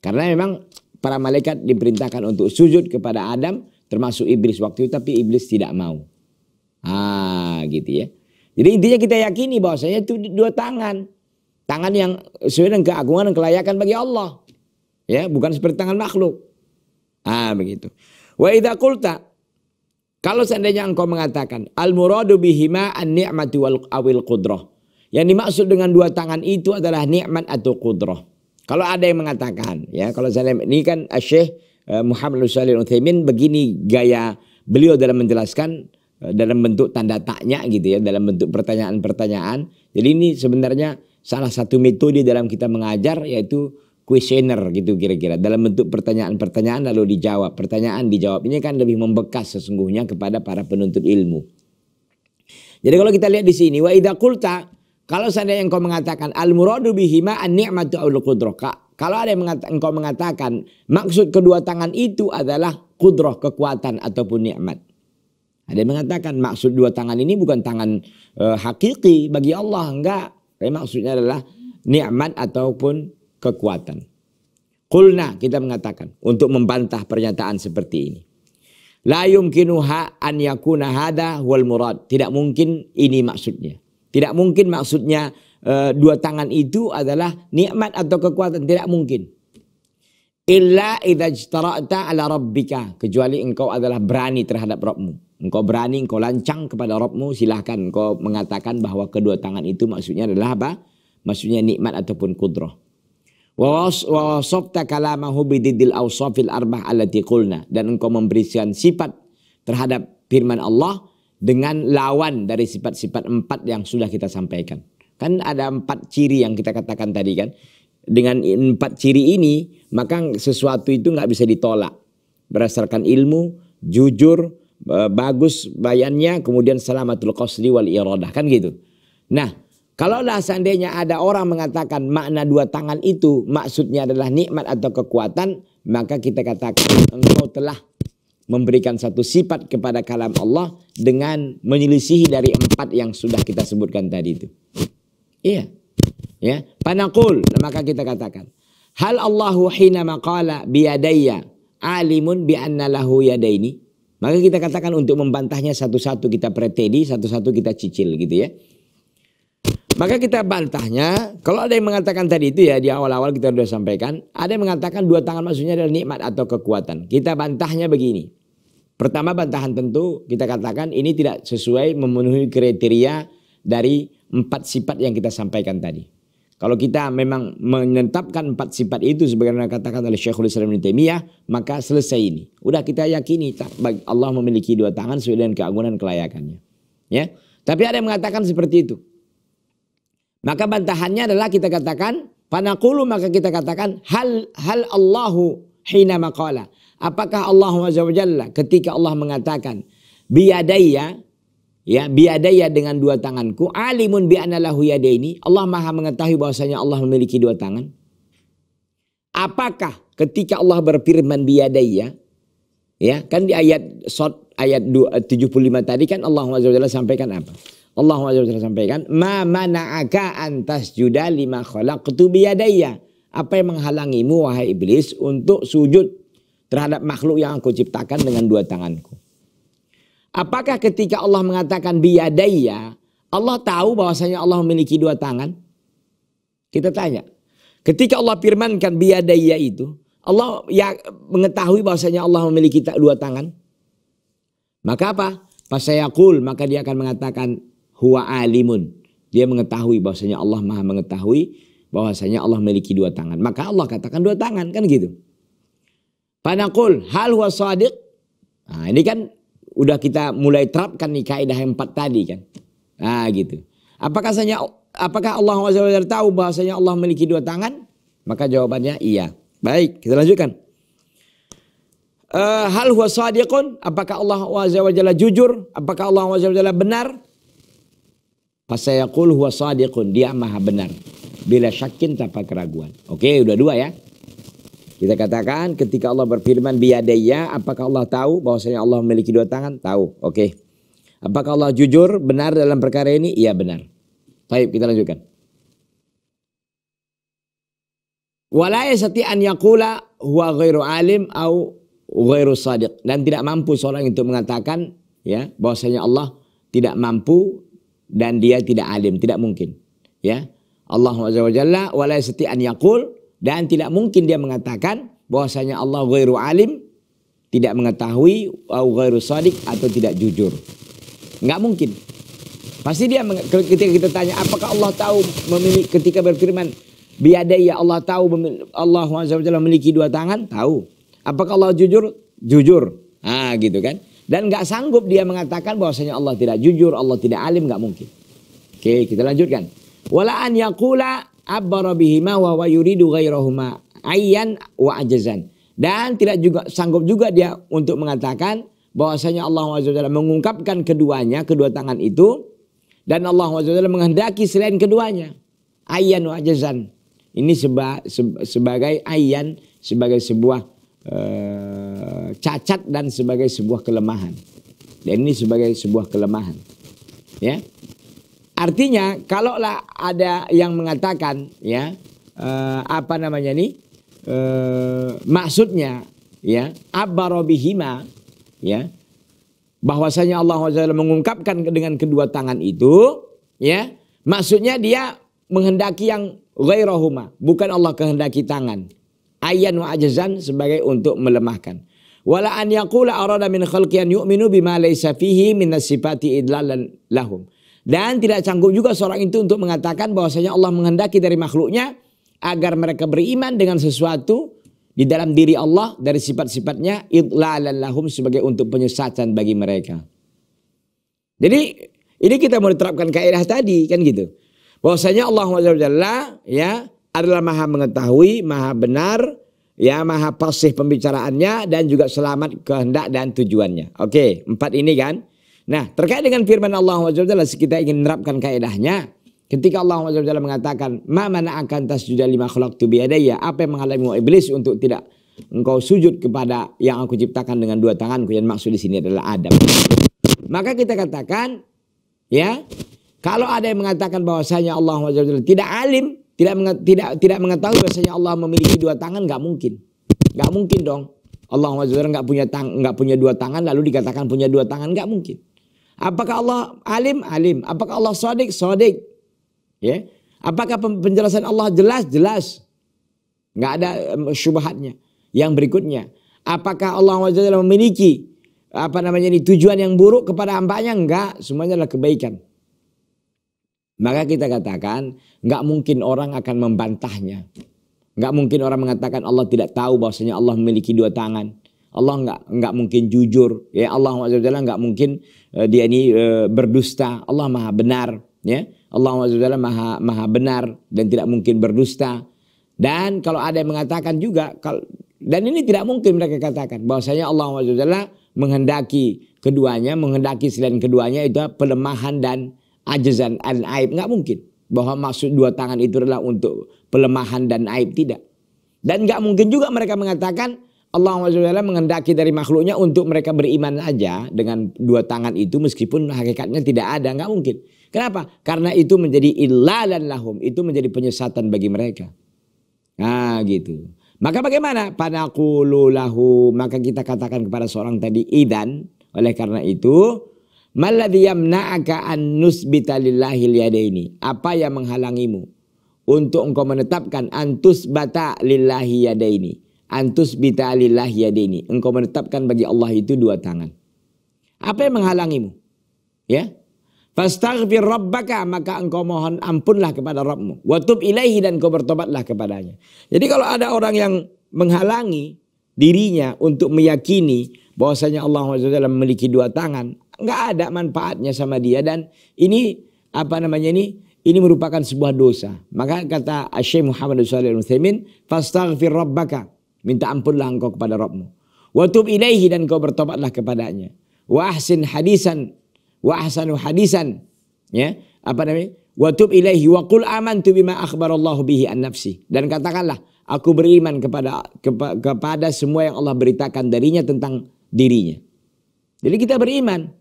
Karena memang para malaikat diperintahkan untuk sujud kepada Adam, termasuk iblis waktu itu, tapi iblis tidak mau. Gitu ya. Jadi intinya kita yakini bahwasanya itu dua tangan. Tangan yang sesuai dengan keagungan dan kelayakan bagi Allah. Ya, bukan seperti tangan makhluk. Begitu. Wa idza qulta, kalau seandainya engkau mengatakan al-muradu bihima an-ni'mati wal awil qudrah, yang dimaksud dengan dua tangan itu adalah nikmat atau qudrah. Kalau ada yang mengatakan, ya, kalau saya ini kan Syekh Muhammad Ibnu Shalih Al Utsaimin begini gaya beliau dalam menjelaskan dalam bentuk tanda tanya gitu ya, dalam bentuk pertanyaan-pertanyaan. Jadi ini sebenarnya salah satu metode dalam kita mengajar, yaitu kuesioner gitu kira-kira, dalam bentuk pertanyaan-pertanyaan lalu dijawab, pertanyaan dijawab. Ini kan lebih membekas sesungguhnya kepada para penuntut ilmu. Jadi kalau kita lihat di sini, wa idza qulta, kalau seandainya engkau mengatakan al muradu bihima an-ni'matu aw al-qudrah, kalau ada yang engkau mengatakan maksud kedua tangan itu adalah qudrah, kekuatan ataupun nikmat. Ada yang mengatakan maksud dua tangan ini bukan tangan hakiki bagi Allah, enggak. Tapi maksudnya adalah nikmat ataupun kekuatan. Qulna, kita mengatakan untuk membantah pernyataan seperti ini. La yumkinuha an yakuna hadha wal murad. Tidak mungkin ini maksudnya. Tidak mungkin maksudnya dua tangan itu adalah nikmat atau kekuatan. Tidak mungkin. Illa idza ijtara'ta ala rabbika. Kecuali engkau adalah berani terhadap Rabbmu. Engkau berani, engkau lancang kepada Rabbmu. Silahkan engkau mengatakan bahwa kedua tangan itu maksudnya adalah apa? Maksudnya nikmat ataupun qudrah. Wa wasafta kalamahu bididil awsafil arbah allati qulna, dan engkau memberikan sifat terhadap firman Allah dengan lawan dari sifat-sifat empat yang sudah kita sampaikan. Kan ada empat ciri yang kita katakan tadi kan. Dengan empat ciri ini maka sesuatu itu nggak bisa ditolak. Berdasarkan ilmu, jujur, bagus bayannya, kemudian salamatul qasdi wal iradah, kan gitu. Nah, kalaulah seandainya ada orang mengatakan makna dua tangan itu maksudnya adalah nikmat atau kekuatan, maka kita katakan engkau telah memberikan satu sifat kepada kalam Allah dengan menyelisihi dari empat yang sudah kita sebutkan tadi itu. Iya. Ya, panaqul, maka kita katakan hal Allahu hina maqala biyadayya alimun bi anna lahu yadaini. Maka kita katakan untuk membantahnya satu-satu kita preteli, satu-satu kita cicil gitu ya. Maka kita bantahnya, kalau ada yang mengatakan tadi itu ya, di awal-awal kita sudah sampaikan, ada yang mengatakan dua tangan maksudnya adalah nikmat atau kekuatan. Kita bantahnya begini. Pertama, bantahan tentu kita katakan ini tidak sesuai memenuhi kriteria dari empat sifat yang kita sampaikan tadi. Kalau kita memang menetapkan empat sifat itu sebagaimana katakan oleh Syaikhul Islam Ibnu Taimiyah, maka selesai ini. Udah kita yakini Allah memiliki dua tangan sesuai dengan keagungan kelayakannya. Ya, tapi ada yang mengatakan seperti itu. Maka bantahannya adalah kita katakan, panaqulu, maka kita katakan hal Allahu hina maqala. Apakah Allah Azza wa Jalla ketika Allah mengatakan biyadayya, ya, biadaya dengan dua tanganku, alimun bi'anna lahu yadaini, Allah maha mengetahui bahwasanya Allah memiliki dua tangan. Apakah ketika Allah berfirman biadaya, ya, kan di ayat Shod ayat 75 tadi kan Allah Azza wa Jalla sampaikan apa? Allah Azza wa Jalla sampaikan, ma mana'aka an tasjuda lima khalaqtu biadaya. Apa yang menghalangimu wahai iblis untuk sujud terhadap makhluk yang aku ciptakan dengan dua tanganku? Apakah ketika Allah mengatakan biyadaya, Allah tahu bahwasanya Allah memiliki dua tangan? Kita tanya. Ketika Allah firmankan biyadaya itu, Allah ya mengetahui bahwasanya Allah memiliki dua tangan? Maka apa? Fasayaqul, maka dia akan mengatakan huwa alimun. Dia mengetahui bahwasanya Allah maha mengetahui bahwasanya Allah memiliki dua tangan. Maka Allah katakan dua tangan, kan gitu. Panaqul hal huwa shadiq? Nah, ini kan udah kita mulai terapkan nih kaidah yang empat tadi kan. Nah gitu. Apakah Allah Azza wa Jalla tahu bahasanya Allah memiliki dua tangan? Maka jawabannya iya. Baik, kita lanjutkan. Hal huwa shadiqun? Apakah Allah Azza wa Jalla jujur? Apakah Allah Azza wa Jalla benar? Fasayaqul huwa shadiqun. Dia maha benar. Bila syakin tanpa keraguan. Oke, udah dua ya. Kita katakan ketika Allah berfirman biyadaya, apakah Allah tahu bahwasanya Allah memiliki dua tangan? Tahu. Oke. Apakah Allah jujur, benar dalam perkara ini? Iya, benar. Baik, kita lanjutkan. Wala yasati an yaqula huwa ghairu alim au ghairu shadiq. Dan tidak mampu seorang itu mengatakan ya bahwasanya Allah tidak mampu dan dia tidak alim, tidak mungkin. Ya. Allah Azza wa Jalla wala yasati an yaqul, dan tidak mungkin dia mengatakan bahwasanya Allah ghairu alim, tidak mengetahui, au ghairu shadiq, atau tidak jujur. Nggak mungkin. Pasti dia ketika kita tanya apakah Allah tahu memiliki, ketika berfirman biyadaya, Allah tahu Allah Azza wa Jalla memiliki dua tangan? Tahu. Apakah Allah jujur? Jujur. Ah gitu kan. Dan nggak sanggup dia mengatakan bahwasanya Allah tidak jujur, Allah tidak alim, nggak mungkin. Oke, kita lanjutkan. Wala an yaqula abbara bihima wa yuridu ghairahuma ayyan wa ajazan. Dan tidak juga sanggup juga dia untuk mengatakan bahwasanya Allah Azza wa Jalla mengungkapkan keduanya, kedua tangan itu, dan Allah Azza wa Jalla menghendaki selain keduanya. Ayyan wa ajazan. Ini sebagai ayyan, sebagai sebuah cacat dan sebagai sebuah kelemahan. Dan ini sebagai sebuah kelemahan. Ya. Artinya kalaulah ada yang mengatakan ya apa namanya nih maksudnya ya abbarobihima ya bahwasanya Allah Azza wa Jalla mengungkapkan dengan kedua tangan itu ya maksudnya dia menghendaki yang ghairahuma, bukan Allah kehendaki tangan, ayyan wa ajazan sebagai untuk melemahkan. Wala an yaqula arada min khalqiyan yu'minu bima laysa fihi min as-sifati idlalan lahum. Dan tidak sanggup juga seorang itu untuk mengatakan bahwasanya Allah menghendaki dari makhluknya agar mereka beriman dengan sesuatu di dalam diri Allah dari sifat-sifatnya idlalan lahum sebagai untuk penyesatan bagi mereka. Jadi ini kita mau diterapkan kaidah tadi kan gitu. Bahwasanya Allah Azza wa Jalla ya adalah maha mengetahui, maha benar, ya maha fasih pembicaraannya dan juga selamat kehendak dan tujuannya. Oke, empat ini kan. Nah, terkait dengan firman Allah Azza wa Jalla, kita ingin menerapkan kaidahnya. Ketika Allah Azza wa Jalla mengatakan, "Ma mana'aka an tasjuda lima khalaqtu biyadayya?" Apa yang menghalangimu iblis untuk tidak engkau sujud kepada yang aku ciptakan dengan dua tanganku? Yang maksud di sini adalah Adam. Maka kita katakan, ya, kalau ada yang mengatakan bahwasanya Allah Azza wa Jalla tidak alim, tidak mengetahui bahwasanya Allah memiliki dua tangan, nggak mungkin. Nggak mungkin dong. Allah Azza wa Jalla nggak punya dua tangan lalu dikatakan punya dua tangan, nggak mungkin. Apakah Allah alim? Alim. Apakah Allah shadiq? Shadiq. Ya. Apakah penjelasan Allah jelas? Jelas. Nggak ada syubhatnya. Yang berikutnya, apakah Allah Azza wa Jalla memiliki tujuan yang buruk kepada hambanya? Enggak, semuanya adalah kebaikan. Maka kita katakan nggak mungkin orang akan membantahnya. Nggak mungkin orang mengatakan Allah tidak tahu bahwasanya Allah memiliki dua tangan. Allah nggak mungkin jujur. Ya Allah SWT nggak mungkin dia ini berdusta. Allah maha benar. Ya Allah SWT maha benar dan tidak mungkin berdusta. Dan kalau ada yang mengatakan juga, dan ini tidak mungkin mereka katakan, bahwasanya Allah SWT menghendaki keduanya, menghendaki selain keduanya itu pelemahan dan ajazan dan aib. Nggak mungkin bahwa maksud dua tangan itu adalah untuk pelemahan dan aib, tidak. Dan nggak mungkin juga mereka mengatakan Allah SWT menghendaki dari makhluknya untuk mereka beriman aja dengan dua tangan itu meskipun hakikatnya tidak ada. Nggak mungkin. Kenapa? Karena itu menjadi illalan lahum, itu menjadi penyesatan bagi mereka. Nah gitu. Maka bagaimana? Panaqulu lahu, maka kita katakan kepada seorang tadi, idan, oleh karena itu, malladzi yamna'aka an nusbita lillahi al-yadaini, apa yang menghalangimu untuk engkau menetapkan antusbata lillahi yadaini, antusbita lillahi yadaini, engkau menetapkan bagi Allah itu dua tangan. Apa yang menghalangimu? Ya. Fastaghfir rabbaka, maka engkau mohon ampunlah kepada Rabbmu. Watub ilaihi, dan engkau bertobatlah kepadanya. Jadi kalau ada orang yang menghalangi dirinya untuk meyakini bahwasanya Allah SWT memiliki dua tangan, nggak ada manfaatnya sama dia, dan ini apa namanya ini merupakan sebuah dosa. Maka kata Syekh Muhammad Ibnu Shalih Al Utsaimin, fastaghfir rabbaka, minta ampunlah engkau kepada Rabbmu. Watub ilaihi, dan engkau bertobatlah kepadanya. Wa ahsin hadisan, wa ahsanu hadisan, ya apa namanya, wa tub ilaihi wa qul amantu bima akhbarallahu bihi an nafsi, dan katakanlah aku beriman kepada semua yang Allah beritakan darinya tentang dirinya. Jadi kita beriman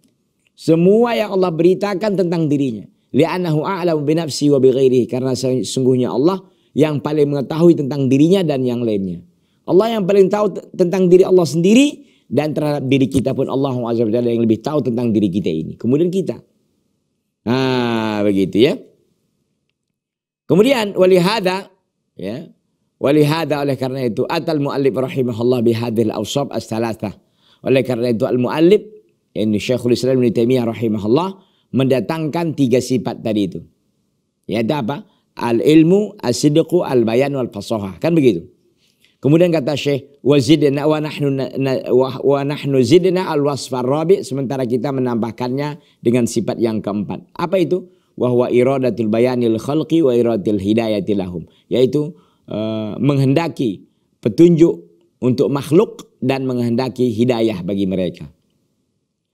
semua yang Allah beritakan tentang dirinya, li'annahu a'lamu bi nafsi wa bi ghairihi, karena sungguhnya Allah yang paling mengetahui tentang dirinya dan yang lainnya. Allah yang paling tahu tentang diri Allah sendiri, dan terhadap diri kita pun Allah SWT yang lebih tahu tentang diri kita ini. Kemudian kita. Nah, begitu ya. Kemudian walihada, ya. Walihada, oleh karena itu, atal mu'allif rahimahullah bihadil awsab as-salathah. Oleh karena itu al-mu'allif, ini Syaikhul Islam Ibnu Taimiyah rahimahullah, mendatangkan tiga sifat tadi itu. Ya, ada apa? Al-ilmu, as-sidqu, al-bayan, wal-fasahah. Kan begitu. Kemudian kata Syekh, wazidna wa nahnu zidna al-wasfar rabi, sementara kita menambahkannya dengan sifat yang keempat. Apa itu? Wa huwa iradatul bayanil khalqi wa iradatul hidayati lahum, yaitu menghendaki petunjuk untuk makhluk dan menghendaki hidayah bagi mereka.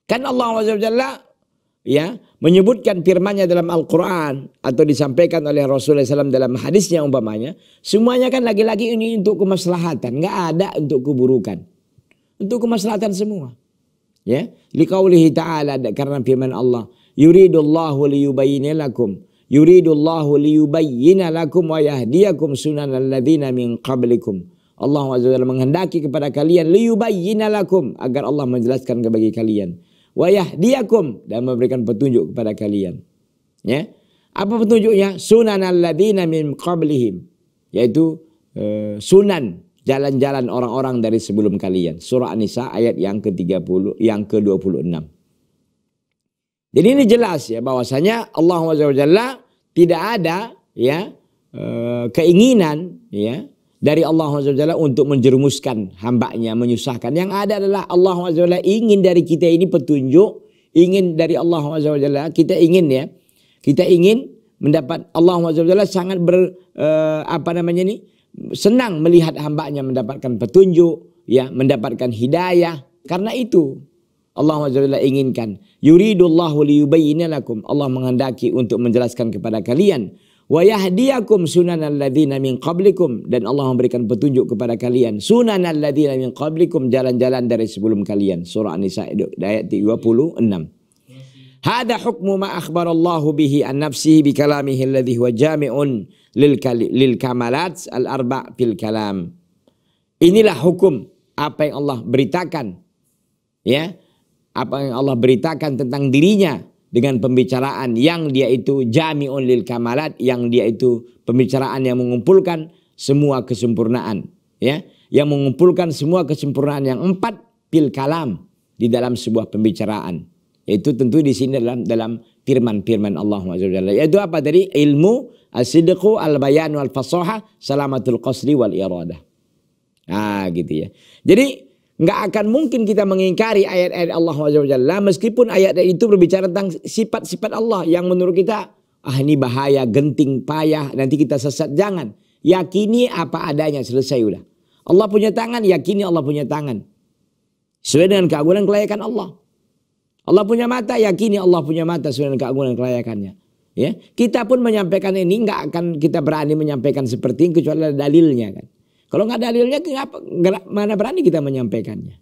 Kan Allah Azza wa Jalla ya menyebutkan firman-Nya dalam Al-Qur'an atau disampaikan oleh Rasulullah SAW dalam hadisnya umpamanya, semuanya kan lagi-lagi ini untuk kemaslahatan, nggak ada untuk keburukan. Untuk kemaslahatan semua. Ya, liqaulihi ta'ala, karena firman Allah, yuridullahu liyubayyina lakum, yuridullahu liyubayyina lakum wa yahdiyakum sunanal ladzina min qablikum. Allah Azza wa Jalla menghendaki kepada kalian liyubayyina lakum, agar Allah menjelaskan bagi kalian. Wa yahdiyakum, dan memberikan petunjuk kepada kalian. Ya. Apa petunjuknya? Sunanal ladzina min qablihim, yaitu sunan jalan-jalan orang-orang dari sebelum kalian. Surah An-Nisa ayat yang ke-30, yang ke-26. Jadi ini jelas ya bahwasanya Allah Azza wa Jalla tidak ada ya keinginan ya dari Allah Azza wa Jalla untuk menjerumuskan hambanya, menyusahkan. Yang ada adalah Allah Azza wa Jalla ingin dari kita ini petunjuk, ingin dari Allah Azza wa Jalla, kita ingin ya, kita ingin mendapat. Allah Azza wa Jalla sangat senang melihat hambanya mendapatkan petunjuk, ya, mendapatkan hidayah. Karena itu Allah Azza wa Jalla inginkan. Yuridullahu liyubayyina lakum, Allah menghendaki untuk menjelaskan kepada kalian. Wa yahdiyakum sunanal ladzina min qablikum, dan Allah memberikan petunjuk kepada kalian sunanal ladzina min qablikum, jalan-jalan dari sebelum kalian. Surah An-Nisa ayat 36. Hada hukmu ma akhbarallahu bihi an nafsihi bi kalamihi alladhi huwa jami'un lil kamalat al arba' fil kalam. Inilah hukum apa yang Allah beritakan, ya, apa yang Allah beritakan tentang dirinya dengan pembicaraan yang dia itu jami'un lil kamalat, yang dia itu pembicaraan yang mengumpulkan semua kesempurnaan, ya, yang mengumpulkan semua kesempurnaan yang empat pil kalam di dalam sebuah pembicaraan. Itu tentu di sini dalam firman-firman Allah Azza wa Jalla. Yaitu apa tadi? Ilmu, as-sidqu, al-bayan wal fasaha, salamatul qasdi wal iradah. Nah, gitu ya. Jadi nggak akan mungkin kita mengingkari ayat-ayat Allah Azza wa Jalla meskipun ayat itu berbicara tentang sifat-sifat Allah yang menurut kita ini bahaya, genting, payah, nanti kita sesat. Jangan. Yakini apa adanya, selesai udah. Allah punya tangan, yakini Allah punya tangan. Sesuai dengan keagungan kelayakan Allah. Allah punya mata, yakini Allah punya mata sesuai dengan keagungan kelayakannya. Ya, kita pun menyampaikan ini nggak akan kita berani menyampaikan seperti ini kecuali ada dalilnya kan. Kalau nggak ada dalilnya, kenapa mana berani kita menyampaikannya?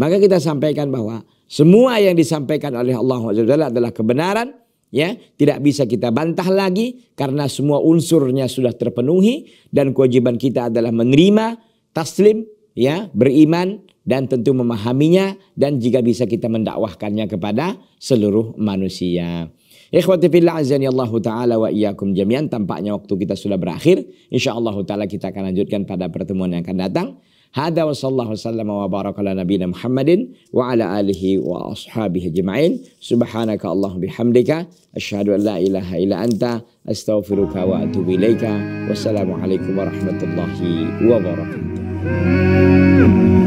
Maka kita sampaikan bahwa semua yang disampaikan oleh Allah Subhanahu adalah kebenaran, ya, tidak bisa kita bantah lagi karena semua unsurnya sudah terpenuhi dan kewajiban kita adalah menerima, taslim, ya, beriman. Dan tentu memahaminya dan jika bisa kita mendakwahkannya kepada seluruh manusia. Ikhwati fillah azanillahu ta'ala wa iyyakum jami'an. Tampaknya waktu kita sudah berakhir. InsyaAllah ta'ala kita akan lanjutkan pada pertemuan yang akan datang. Hadza wa sallallahu sallam wa baraka ala nabiyina Muhammadin wa ala alihi wa ashabihi ajma'in. Subhanaka Allahumma bihamdika. Asyhadu an la ilaha illa anta. Astaghfiruka wa atubu ilaika. Wassalamualaikum warahmatullahi wabarakatuh.